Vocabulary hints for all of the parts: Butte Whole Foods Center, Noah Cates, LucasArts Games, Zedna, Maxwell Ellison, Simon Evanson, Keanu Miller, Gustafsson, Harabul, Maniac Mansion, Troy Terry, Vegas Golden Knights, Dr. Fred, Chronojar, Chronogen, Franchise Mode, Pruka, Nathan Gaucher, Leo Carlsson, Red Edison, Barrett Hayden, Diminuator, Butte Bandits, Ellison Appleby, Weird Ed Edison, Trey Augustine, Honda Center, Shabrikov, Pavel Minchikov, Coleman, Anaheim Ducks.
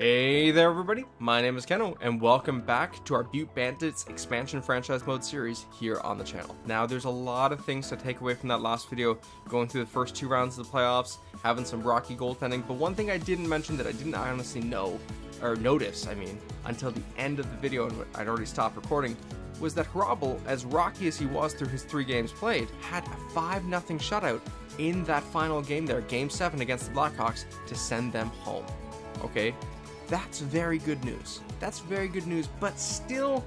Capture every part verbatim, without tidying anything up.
Hey there everybody, my name is Keno, and welcome back to our Butte Bandits expansion franchise mode series here on the channel. Now there's a lot of things to take away from that last video, going through the first two rounds of the playoffs, having some rocky goaltending, but one thing I didn't mention that I didn't honestly know, or notice, I mean, until the end of the video and I'd already stopped recording, was that Harabul, as rocky as he was through his three games played, had a five nothing shutout in that final game there, game seven against the Blackhawks, to send them home, okay? That's very good news. That's very good news, but still,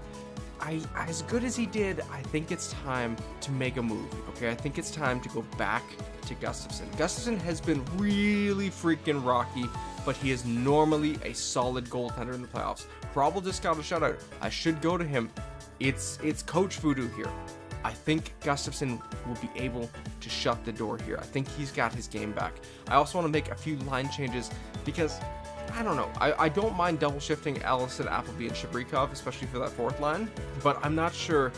I, as good as he did, I think it's time to make a move, okay? I think it's time to go back to Gustafsson. Gustafsson has been really freaking rocky, but he is normally a solid goaltender in the playoffs. Probably just got a shutout. I should go to him. It's, it's coach voodoo here. I think Gustafsson will be able to shut the door here. I think he's got his game back. I also want to make a few line changes because I don't know. I, I don't mind double shifting Ellison, Appleby, and Shabrikov, especially for that fourth line, but I'm not sure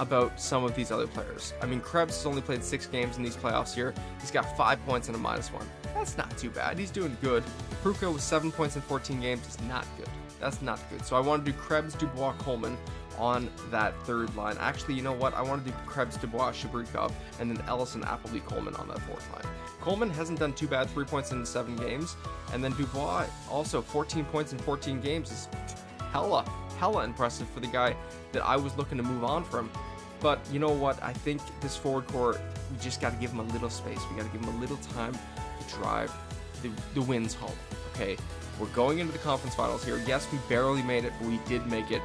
about some of these other players. I mean, Krebs has only played six games in these playoffs here. He's got five points and a minus one. That's not too bad. He's doing good. Pruka with seven points in fourteen games is not good. That's not good. So I want to do Krebs, Dubois, Coleman on that third line. Actually, you know what? I want to do Krebs, Dubois, Shabrikov, and then Ellison, Appleby, Coleman on that fourth line. Coleman hasn't done too bad, three points in seven games, and then Dubois also fourteen points in fourteen games is hella, hella impressive for the guy that I was looking to move on from. But you know what? I think this forward core, we just got to give him a little space. We got to give him a little time to drive the, the wins home. Okay, we're going into the conference finals here. Yes, we barely made it, but we did make it.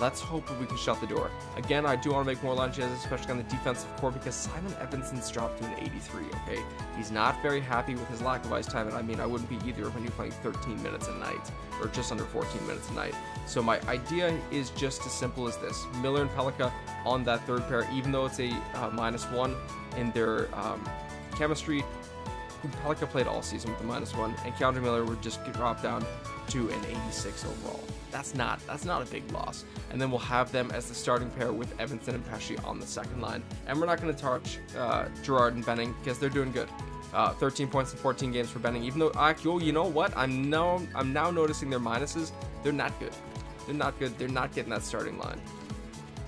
Let's hope we can shut the door. Again, I do want to make more line changes, especially on the defensive core, because Simon Evanson's dropped to an eighty-three, okay? He's not very happy with his lack of ice time, and I mean, I wouldn't be either when you're playing thirteen minutes a night, or just under fourteen minutes a night. So my idea is just as simple as this. Miller and Pelica on that third pair, even though it's a uh, minus one in their um, chemistry, Pelica played all season with the minus one, and Keanu Miller would just get dropped down to an eighty-six overall. That's not that's not a big loss. And then we'll have them as the starting pair with Evanson and Pesci on the second line. And we're not going to touch uh, Gerard and Benning because they're doing good. Uh, thirteen points in fourteen games for Benning. Even though I, oh, you know what? I'm now I'm now noticing their minuses. They're not good. They're not good. They're not getting that starting line.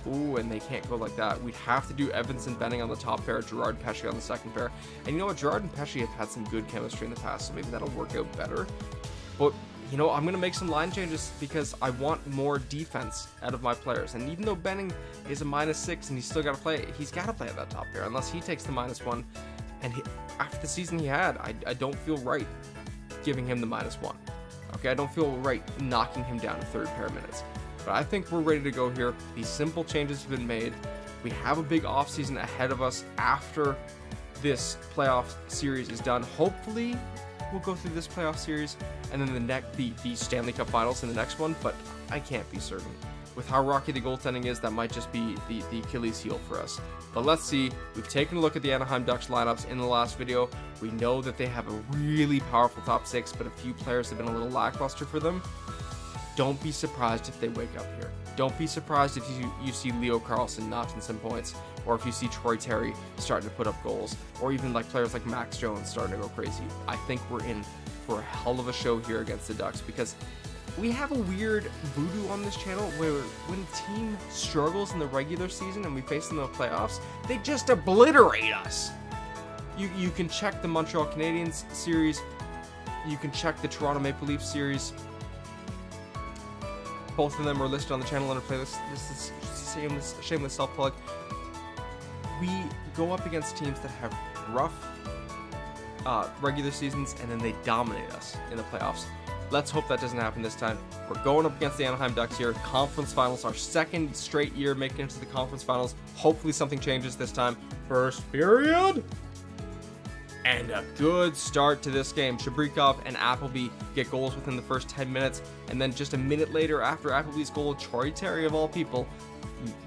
Ooh, and they can't go like that. We'd have to do Evanson, Benning on the top pair, Gerard, Pesci on the second pair. And you know what? Gerard and Pesci have had some good chemistry in the past, so maybe that'll work out better. But you know, I'm going to make some line changes because I want more defense out of my players. And even though Benning is a minus six and he's still got to play, he's got to play at that top pair unless he takes the minus one. And he, after the season he had, I, I don't feel right giving him the minus one. Okay, I don't feel right knocking him down to third pair minutes. But I think we're ready to go here. These simple changes have been made. We have a big offseason ahead of us after this playoff series is done. Hopefully we'll go through this playoff series and then the next the, the Stanley Cup Finals in the next one, but I can't be certain. With how rocky the goaltending is, that might just be the, the Achilles heel for us. But let's see. We've taken a look at the Anaheim Ducks lineups in the last video. We know that they have a really powerful top six, but a few players have been a little lackluster for them. Don't be surprised if they wake up here. Don't be surprised if you, you see Leo Carlsson notching some points, or if you see Troy Terry starting to put up goals, or even like players like Max Jones starting to go crazy. I think we're in for a hell of a show here against the Ducks because we have a weird voodoo on this channel where when a team struggles in the regular season and we face them in the playoffs, they just obliterate us. You, you can check the Montreal Canadiens series. You can check the Toronto Maple Leafs series. Both of them are listed on the channel under playlist. This is shameless, shameless self-plug. We go up against teams that have rough uh, regular seasons, and then they dominate us in the playoffs. Let's hope that doesn't happen this time. We're going up against the Anaheim Ducks here. Conference finals, our second straight year making it to the conference finals. Hopefully something changes this time. First period. And a good start to this game. Shabrikov and Appleby get goals within the first ten minutes, and then just a minute later after Appleby's goal, Troy Terry, of all people,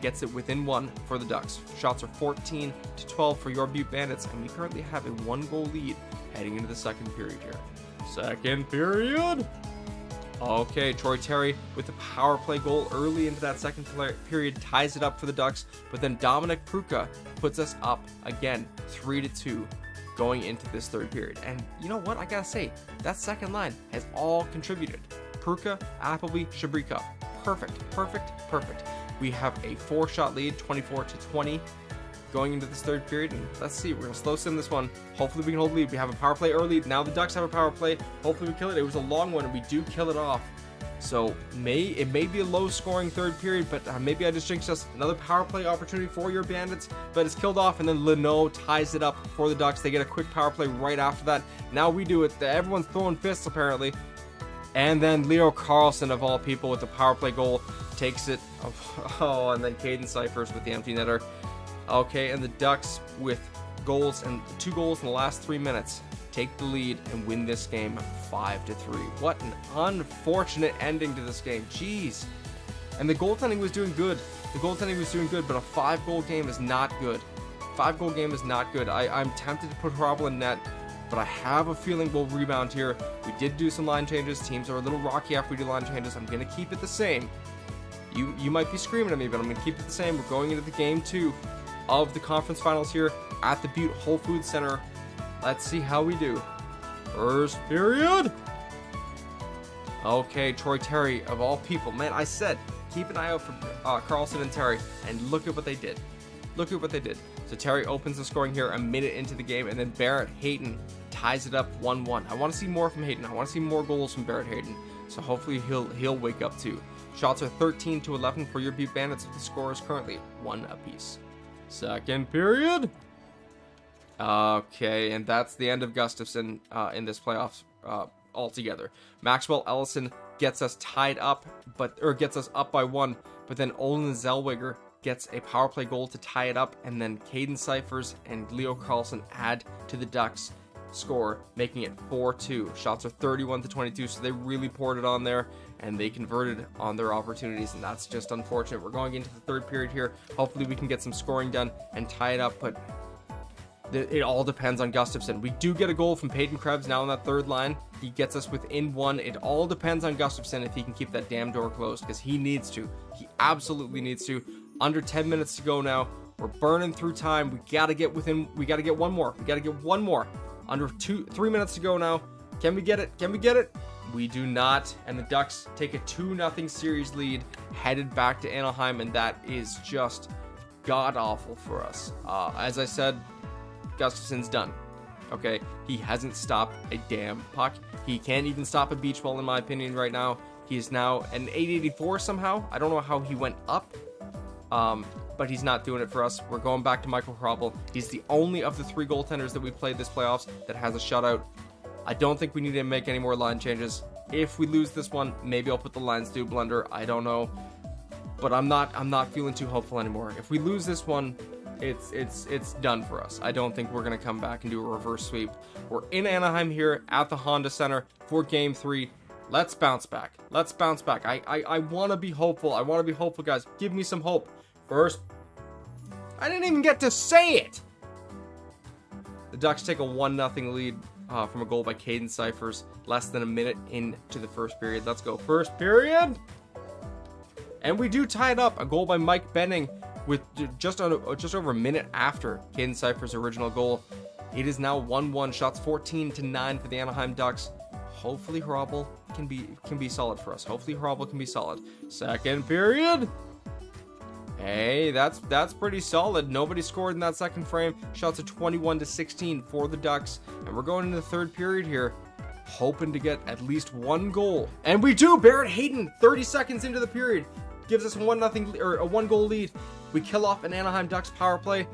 gets it within one for the Ducks. Shots are fourteen to twelve for your Butte Bandits, and we currently have a one-goal lead heading into the second period here. Second period! Okay, Troy Terry with a power play goal early into that second period ties it up for the Ducks, but then Dominic Pruka puts us up again, three to two. Going into this third period. And you know what? I gotta say, that second line has all contributed. Pruka, Appleby, Shabrikov. Perfect, perfect, perfect. We have a four-shot lead, twenty-four to twenty, going into this third period. And let's see, we're going to slow sim this one. Hopefully we can hold the lead. We have a power play early. Now the Ducks have a power play. Hopefully we kill it. It was a long one, and we do kill it off. So may it may be a low-scoring third period, but uh, maybe I just jinxed us. Another power play opportunity for your Bandits, but it's killed off, and then Leno ties it up for the Ducks. They get a quick power play right after that. Now we do it. Everyone's throwing fists, apparently. And then Leo Carlsson, of all people, with the power play goal, takes it. Oh, and then Caden Cyphers with the empty netter. Okay, and the Ducks with goals and two goals in the last three minutes take the lead and win this game five to three. What an unfortunate ending to this game. Jeez. And the goaltending was doing good. The goaltending was doing good, but a five-goal game is not good. Five-goal game is not good. I, I'm tempted to put Hrabal in net, but I have a feeling we'll rebound here. We did do some line changes. Teams are a little rocky after we do line changes. I'm going to keep it the same. You, you might be screaming at me, but I'm going to keep it the same. We're going into the game two of the conference finals here at the Butte Whole Foods Center. Let's see how we do. First period. Okay, Troy Terry, of all people. Man, I said, keep an eye out for uh, Carlsson and Terry, and look at what they did. Look at what they did. So Terry opens the scoring here a minute into the game, and then Barrett Hayden ties it up one one. I want to see more from Hayden. I want to see more goals from Barrett Hayden. So hopefully he'll he'll wake up too. Shots are thirteen to eleven for your Butte Bandits. The score is currently one apiece. Second period. Okay, and that's the end of Gustafsson uh, in this playoffs uh, altogether. Maxwell Ellison gets us tied up, but or gets us up by one, but then Olin Zellweger gets a power play goal to tie it up, and then Caden Cyphers and Leo Carlsson add to the Ducks' score, making it four two. Shots are thirty-one to twenty-two, so they really poured it on there, and they converted on their opportunities, and that's just unfortunate. We're going into the third period here. Hopefully we can get some scoring done and tie it up, but it all depends on Gustafsson. We do get a goal from Peyton Krebs now on that third line. He gets us within one. It all depends on Gustafsson if he can keep that damn door closed, because he needs to. He absolutely needs to. Under ten minutes to go now. We're burning through time. We gotta get within. We gotta get one more. We gotta get one more. Under two, three minutes to go now. Can we get it? Can we get it? We do not. And the Ducks take a two nothing series lead, headed back to Anaheim, and that is just god awful for us. Uh, as I said, Gustafsson's done. Okay, he hasn't stopped a damn puck. He can't even stop a beach ball, in my opinion, right now. He is now an eight eighty-four somehow. I don't know how he went up, um, but he's not doing it for us. We're going back to Michael Hrabal. He's the only of the three goaltenders that we played this playoffs that has a shutout. I don't think we need to make any more line changes. If we lose this one, maybe I'll put the lines through blender. I don't know, but I'm not. I'm not feeling too hopeful anymore. If we lose this one, It's it's it's done for us. I don't think we're gonna come back and do a reverse sweep. We're in Anaheim here at the Honda Center for game three. Let's bounce back. Let's bounce back. I I, I wanna be hopeful. I wanna be hopeful, guys. Give me some hope. First, I didn't even get to say it. The Ducks take a one nothing lead uh, from a goal by Caden Cyphers less than a minute into the first period. Let's go. First period. And we do tie it up. A goal by Mike Benning, with just on, just over a minute after Caden Cyphers' original goal. It is now one one. Shots fourteen to nine for the Anaheim Ducks. Hopefully Hrabal can be can be solid for us. Hopefully Hrabal can be solid. Second period. Hey, that's that's pretty solid. Nobody scored in that second frame. Shots of twenty-one to sixteen for the Ducks, and we're going into the third period here, hoping to get at least one goal. And we do. Barrett Hayden, thirty seconds into the period, gives us one nothing or a one goal lead. We kill off an Anaheim Ducks power play,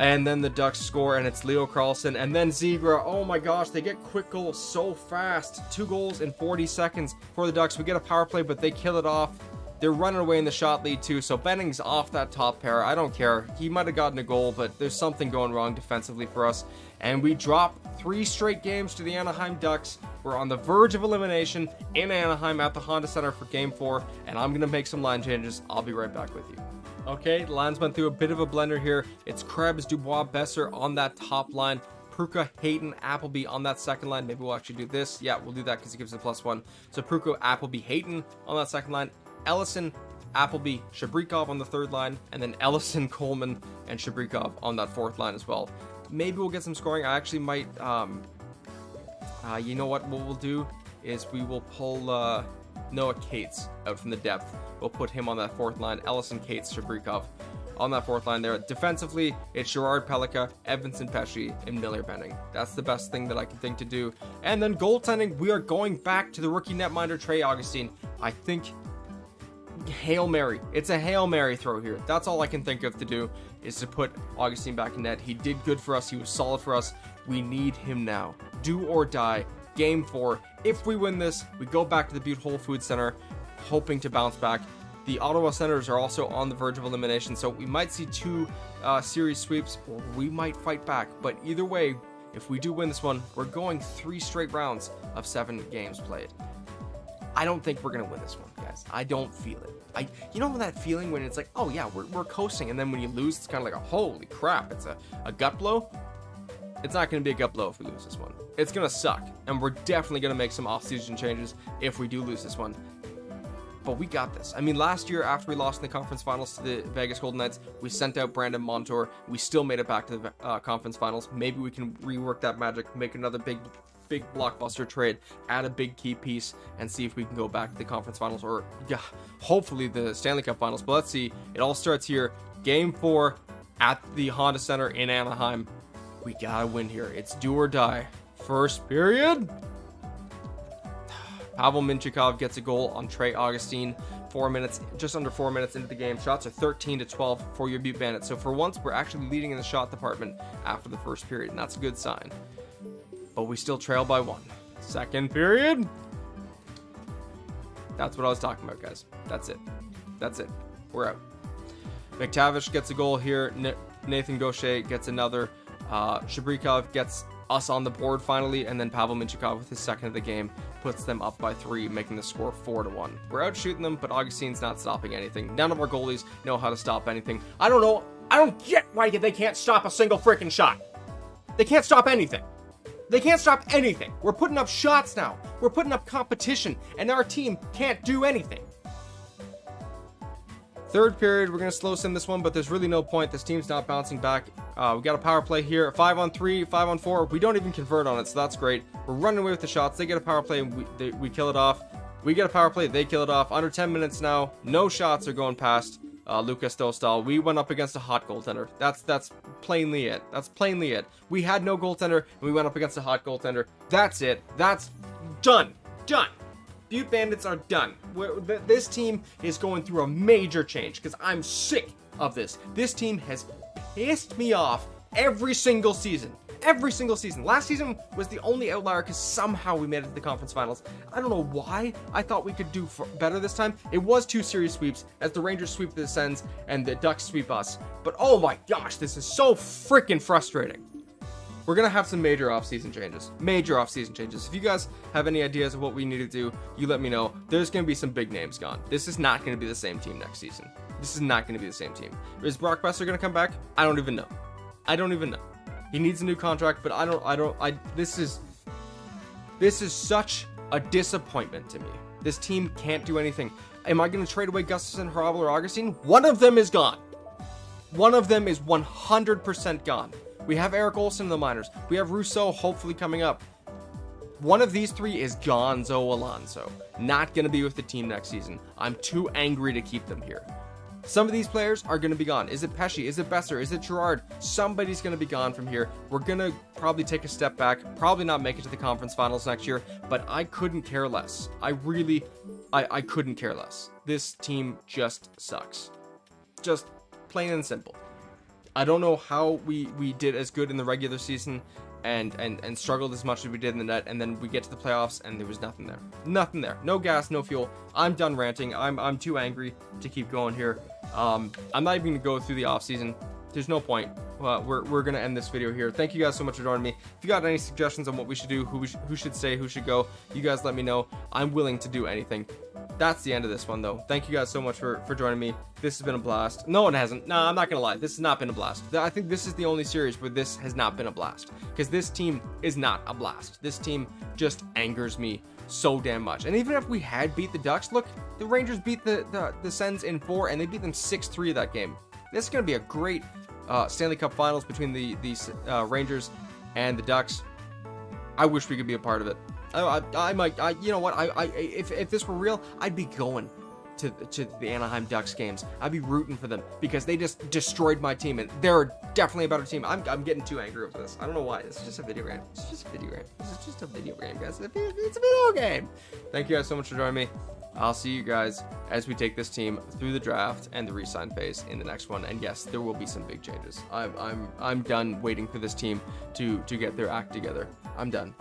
and then the Ducks score, and it's Leo Carlsson, and then Zebra. Oh my gosh, they get quick goals so fast. Two goals in forty seconds for the Ducks. We get a power play, but they kill it off. They're running away in the shot lead too, so Benning's off that top pair. I don't care. He might have gotten a goal, but there's something going wrong defensively for us, and we drop three straight games to the Anaheim Ducks. We're on the verge of elimination in Anaheim at the Honda Center for Game four, and I'm going to make some line changes. I'll be right back with you. Okay, the lines went through a bit of a blender here. It's Krebs, Dubois, Besser on that top line. Pruka, Hayden, Appleby on that second line. Maybe we'll actually do this. Yeah, we'll do that because it gives it a plus one. So Pruka, Appleby, Hayden on that second line. Ellison, Appleby, Shabrikov on the third line. And then Ellison, Coleman, and Shabrikov on that fourth line as well. Maybe we'll get some scoring. I actually might... Um, uh, you know what we'll, we'll do? is we will pull uh, Noah Cates out from the depth. We'll put him on that fourth line. Ellison, Cates, Shabrikov on that fourth line there. Defensively, it's Gerard, Pelica, Evanson, Pesci, and Miller, Benning. That's the best thing that I can think to do. And then goaltending, we are going back to the rookie netminder, Trey Augustine. I think Hail Mary. It's a Hail Mary throw here. That's all I can think of to do is to put Augustine back in net. He did good for us. He was solid for us. We need him now. Do or die. Game four. If we win this, we go back to the Butte Whole Foods Center, hoping to bounce back. The Ottawa Senators are also on the verge of elimination, so we might see two uh, series sweeps, or we might fight back. But either way, if we do win this one, we're going three straight rounds of seven games played. I don't think we're going to win this one, guys. I don't feel it. I, you know that feeling when it's like, oh yeah, we're, we're coasting, and then when you lose, it's kind of like a holy crap, it's a, a gut blow? It's not going to be a gut blow if we lose this one. It's going to suck, and we're definitely going to make some off-season changes if we do lose this one. But we got this. I mean, last year, after we lost in the conference finals to the Vegas Golden Knights, we sent out Brandon Montour. We still made it back to the uh, conference finals. Maybe we can rework that magic, make another big... big blockbuster trade, add a big key piece, and see if we can go back to the conference finals, or yeah, hopefully the Stanley Cup finals. But let's see. It all starts here. Game four at the Honda Center in Anaheim. We gotta win here. It's do or die. First period. Pavel Minchikov gets a goal on Trey Augustine. Four minutes, just under four minutes into the game. Shots are thirteen to twelve for your Butte Bandits. So for once, we're actually leading in the shot department after the first period, and that's a good sign. But we still trail by one. Second period. That's what I was talking about, guys. That's it. That's it. We're out. McTavish gets a goal here. Nathan Gaucher gets another. Uh, Shabrikov gets us on the board finally. And then Pavel Minchikov with his second of the game puts them up by three, making the score four to one. We're out shooting them, but Augustine's not stopping anything. None of our goalies know how to stop anything. I don't know. I don't get why they can't stop a single freaking shot. They can't stop anything. They can't stop anything. We're putting up shots now. We're putting up competition, and our team can't do anything. Third period, we're going to slow sim this one, but there's really no point. This team's not bouncing back. Uh, we got a power play here. Five on three, five on four. We don't even convert on it, so that's great. We're running away with the shots. They get a power play, and we, they, we kill it off. We get a power play. They kill it off. Under ten minutes now. No shots are going past uh, Lucas Dostal. We went up against a hot goaltender. That's that's plainly it. That's plainly it. We had no goaltender, and we went up against a hot goaltender. That's it. That's done. Done. Butte Bandits are done. We're, th this team is going through a major change because I'm sick of this. This team has pissed me off every single season. Every single season. Last season was the only outlier because somehow we made it to the conference finals. I don't know why. I thought we could do for better this time. It was two series sweeps as the Rangers sweep the Sens and the Ducks sweep us. But oh my gosh, this is so freaking frustrating. We're going to have some major offseason changes. Major offseason changes. If you guys have any ideas of what we need to do, you let me know. There's going to be some big names gone. This is not going to be the same team next season. This is not going to be the same team. Is Brock Besser going to come back? I don't even know. I don't even know. He needs a new contract, but I don't, I don't, I, this is, this is such a disappointment to me. This team can't do anything. Am I going to trade away Gustafsson, Harabul, or Augustine? One of them is gone. One of them is one hundred percent gone. We have Eric Olsen in the minors. We have Rousseau hopefully coming up. One of these three is Gonzo Alonso. Not going to be with the team next season. I'm too angry to keep them here. Some of these players are going to be gone. Is it Pesci? Is it Besser? Is it Gerard? Somebody's going to be gone from here. We're going to probably take a step back, probably not make it to the conference finals next year, but I couldn't care less. I really, I, I couldn't care less. This team just sucks. Just plain and simple. I don't know how we, we did as good in the regular season and, and, and struggled as much as we did in the net, and then we get to the playoffs and there was nothing there. Nothing there. No gas, no fuel. I'm done ranting. I'm, I'm too angry to keep going here. Um, I'm not even going to go through the offseason. There's no point. Uh, we're we're going to end this video here. Thank you guys so much for joining me. If you got any suggestions on what we should do, who, we sh who should stay, who should go, you guys let me know. I'm willing to do anything. That's the end of this one, though. Thank you guys so much for, for joining me. This has been a blast. No, it hasn't. No, I'm not going to lie. This has not been a blast. I think this is the only series where this has not been a blast, because this team is not a blast. This team just angers me so damn much. And even if we had beat the Ducks, look, the Rangers beat the, the, the Sens in four, and they beat them six three that game. This is going to be a great uh, Stanley Cup Finals between the, the uh, Rangers and the Ducks. I wish we could be a part of it. I, I, I might, I, you know what, I, I, if, if this were real, I'd be going to, to the Anaheim Ducks games. I'd be rooting for them because they just destroyed my team, and they're definitely a better team. I'm, I'm getting too angry with this. I don't know why. It's just a video game. It's just a video game. It's just a video game, guys. It's a video game. Thank you guys so much for joining me. I'll see you guys as we take this team through the draft and the re-sign phase in the next one. And yes, there will be some big changes. I'm, I'm, I'm done waiting for this team to, to get their act together. I'm done.